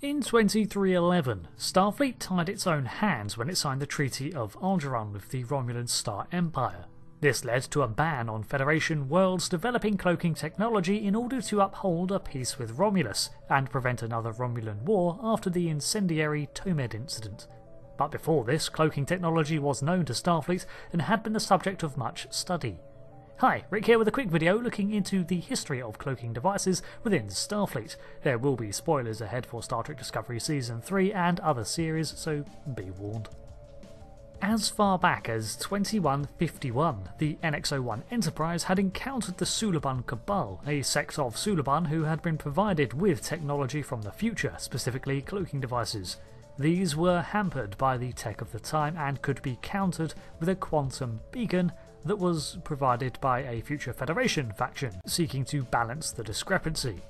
In 2311, Starfleet tied its own hands when it signed the Treaty of Algeron with the Romulan Star Empire. This led to a ban on Federation worlds developing cloaking technology in order to uphold a peace with Romulus and prevent another Romulan war after the incendiary Tomed incident. But before this, cloaking technology was known to Starfleet and had been the subject of much study. Hi, Rick here with a quick video looking into the history of cloaking devices within Starfleet. There will be spoilers ahead for Star Trek Discovery Season 3 and other series, so be warned. As far back as 2151, the NX-01 Enterprise had encountered the Suliban Cabal, a sect of Suliban who had been provided with technology from the future, specifically cloaking devices. These were hampered by the tech of the time and could be countered with a quantum beacon that was provided by a future Federation faction, seeking to balance the discrepancy.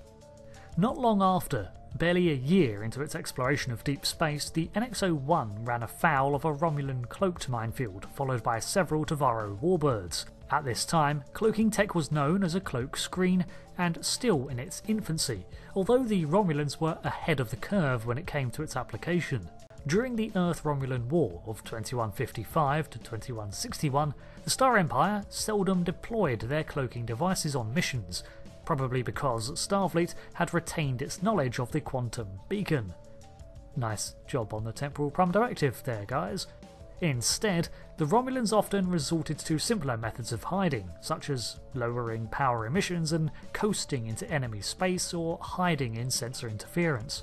Not long after, barely a year into its exploration of deep space, the NX-01 ran afoul of a Romulan cloaked minefield, followed by several Tavaro warbirds. At this time, cloaking tech was known as a cloak screen and still in its infancy, although the Romulans were ahead of the curve when it came to its application. During the Earth-Romulan War of 2155 to 2161, the Star Empire seldom deployed their cloaking devices on missions, probably because Starfleet had retained its knowledge of the quantum beacon. Nice job on the Temporal Prime Directive there, guys. Instead, the Romulans often resorted to simpler methods of hiding, such as lowering power emissions and coasting into enemy space or hiding in sensor interference.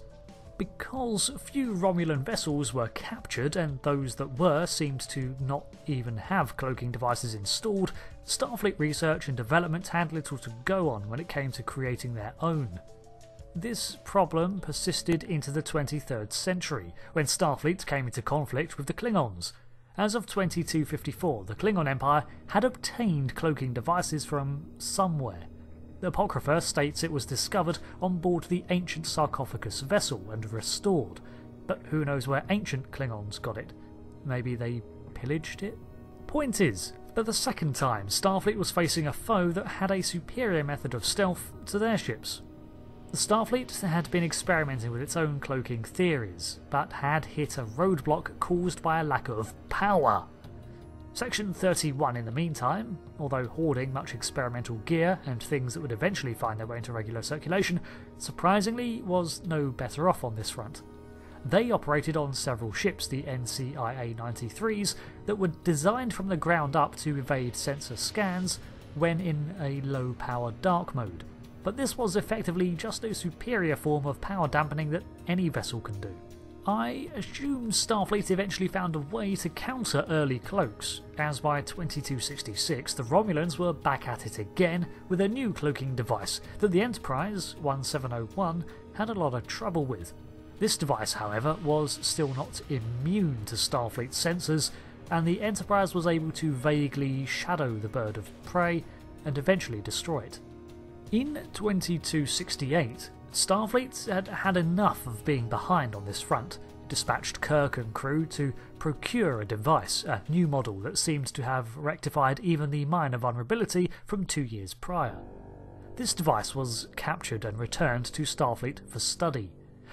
Because few Romulan vessels were captured, and those that were seemed to not even have cloaking devices installed, Starfleet research and development had little to go on when it came to creating their own. This problem persisted into the 23rd century, when Starfleet came into conflict with the Klingons. As of 2254, the Klingon Empire had obtained cloaking devices from somewhere. The Apocrypha states it was discovered on board the ancient Sarcophagus vessel and restored, but who knows where ancient Klingons got it? Maybe they pillaged it? Point is that the second time Starfleet was facing a foe that had a superior method of stealth to their ships. The Starfleet had been experimenting with its own cloaking theories, but had hit a roadblock caused by a lack of power. Section 31 in the meantime, although hoarding much experimental gear and things that would eventually find their way into regular circulation, surprisingly was no better off on this front. They operated on several ships, the NCIA-93s, that were designed from the ground up to evade sensor scans when in a low power dark mode, but this was effectively just a superior form of power dampening that any vessel can do. I assume Starfleet eventually found a way to counter early cloaks, as by 2266 the Romulans were back at it again with a new cloaking device that the Enterprise 1701 had a lot of trouble with. This device, however, was still not immune to Starfleet sensors, and the Enterprise was able to vaguely shadow the bird of prey and eventually destroy it. In 2268, Starfleet had had enough of being behind on this front, dispatched Kirk and crew to procure a device, a new model that seemed to have rectified even the minor vulnerability from 2 years prior. This device was captured and returned to Starfleet for study.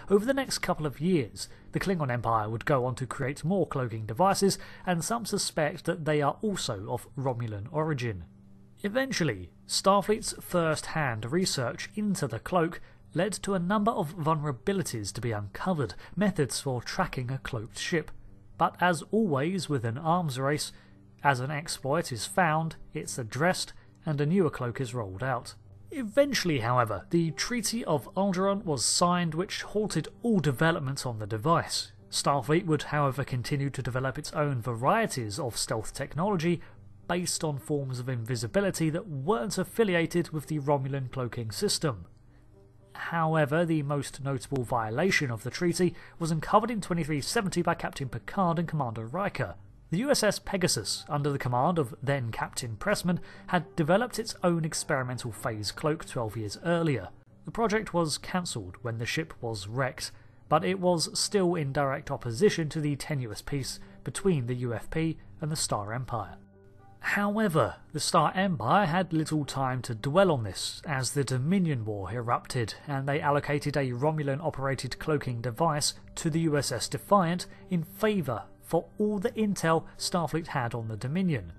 Over the next couple of years, the Klingon Empire would go on to create more cloaking devices, and some suspect that they are also of Romulan origin. Eventually, Starfleet's first-hand research into the cloak led to a number of vulnerabilities to be uncovered, methods for tracking a cloaked ship. But as always with an arms race, as an exploit is found, it's addressed, and a newer cloak is rolled out. Eventually, however, the Treaty of Algeron was signed, which halted all development on the device. Starfleet would, however, continue to develop its own varieties of stealth technology based on forms of invisibility that weren't affiliated with the Romulan cloaking system. However, the most notable violation of the treaty was uncovered in 2370 by Captain Picard and Commander Riker. The USS Pegasus, under the command of then Captain Pressman, had developed its own experimental phase cloak 12 years earlier. The project was cancelled when the ship was wrecked, but it was still in direct opposition to the tenuous peace between the UFP and the Star Empire. However, the Star Empire had little time to dwell on this, as the Dominion War erupted and they allocated a Romulan-operated cloaking device to the USS Defiant in favour for all the intel Starfleet had on the Dominion.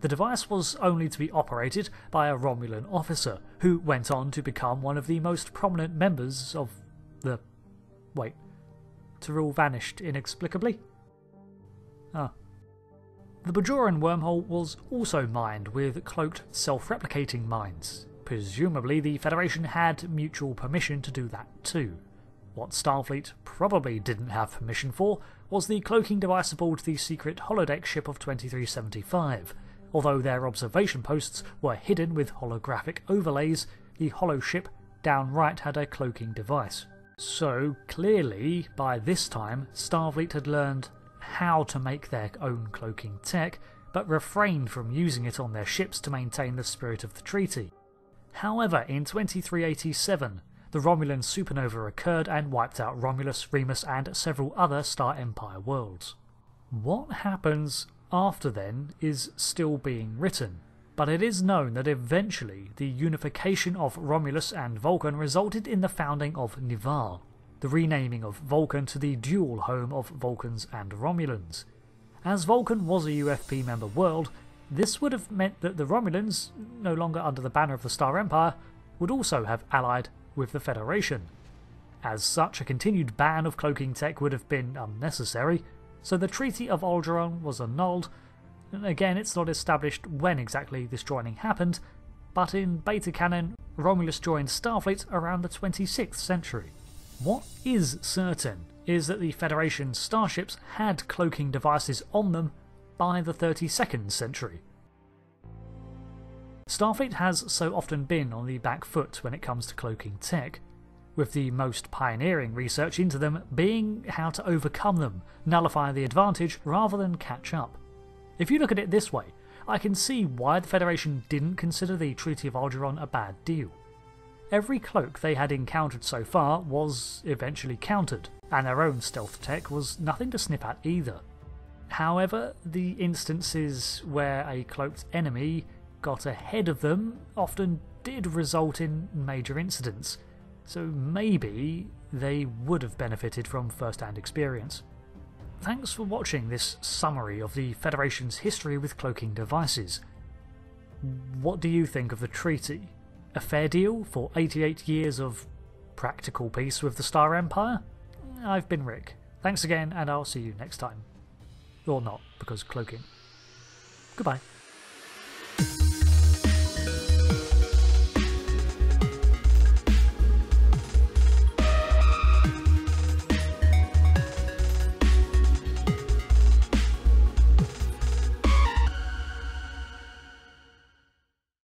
The device was only to be operated by a Romulan officer, who went on to become one of the most prominent members of the... Wait, T'Rul vanished inexplicably? Ah. The Bajoran wormhole was also mined with cloaked self-replicating mines. Presumably the Federation had mutual permission to do that too. What Starfleet probably didn't have permission for was the cloaking device aboard the secret holodeck ship of 2375. Although their observation posts were hidden with holographic overlays, the holo ship downright had a cloaking device. So clearly, by this time, Starfleet had learned how to make their own cloaking tech, but refrained from using it on their ships to maintain the spirit of the treaty. However, in 2387, the Romulan supernova occurred and wiped out Romulus, Remus and several other Star Empire worlds. What happens after then is still being written, but it is known that eventually the unification of Romulus and Vulcan resulted in the founding of Ni'Var, the renaming of Vulcan to the dual home of Vulcans and Romulans. As Vulcan was a UFP member world, this would have meant that the Romulans, no longer under the banner of the Star Empire, would also have allied with the Federation. As such, a continued ban of cloaking tech would have been unnecessary, so the Treaty of Algeron was annulled. Again, it's not established when exactly this joining happened, but in Beta canon, Romulus joined Starfleet around the 26th century. What is certain is that the Federation starships had cloaking devices on them by the 32nd century. Starfleet has so often been on the back foot when it comes to cloaking tech, with the most pioneering research into them being how to overcome them, nullify the advantage rather than catch up. If you look at it this way, I can see why the Federation didn't consider the Treaty of Algeron a bad deal. Every cloak they had encountered so far was eventually countered, and their own stealth tech was nothing to snip at either. However, the instances where a cloaked enemy got ahead of them often did result in major incidents, so maybe they would have benefited from first-hand experience. Thanks for watching this summary of the Federation's history with cloaking devices. What do you think of the treaty? A fair deal for 88 years of practical peace with the Star Empire? I've been Rick. Thanks again, and I'll see you next time. Or not, because cloaking. Goodbye.